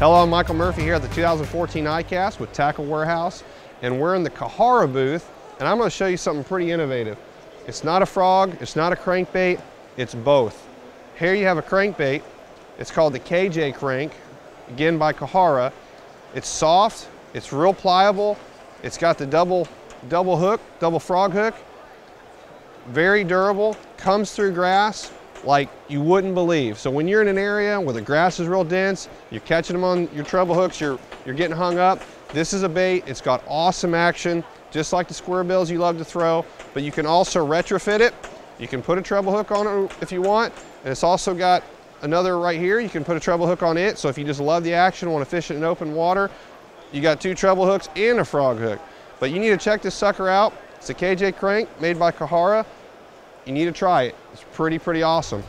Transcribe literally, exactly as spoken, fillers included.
Hello, I'm Michael Murphy here at the two thousand fourteen ICAST with Tackle Warehouse, and we're in the Kahara booth, and I'm going to show you something pretty innovative. It's not a frog, it's not a crankbait, it's both. Here you have a crankbait. It's called the K J Crank, again by Kahara. It's soft, it's real pliable, it's got the double, double hook, double frog hook, very durable, comes through grass like you wouldn't believe. So when you're in an area where the grass is real dense, you're catching them on your treble hooks, you're, you're getting hung up, this is a bait. It's got awesome action, just like the square bills you love to throw, but you can also retrofit it. You can put a treble hook on it if you want, and it's also got another right here. You can put a treble hook on it, so if you just love the action, want to fish it in open water, you got two treble hooks and a frog hook. But you need to check this sucker out. It's a K J Crank made by Kahara. You need to try it. It's pretty, pretty awesome.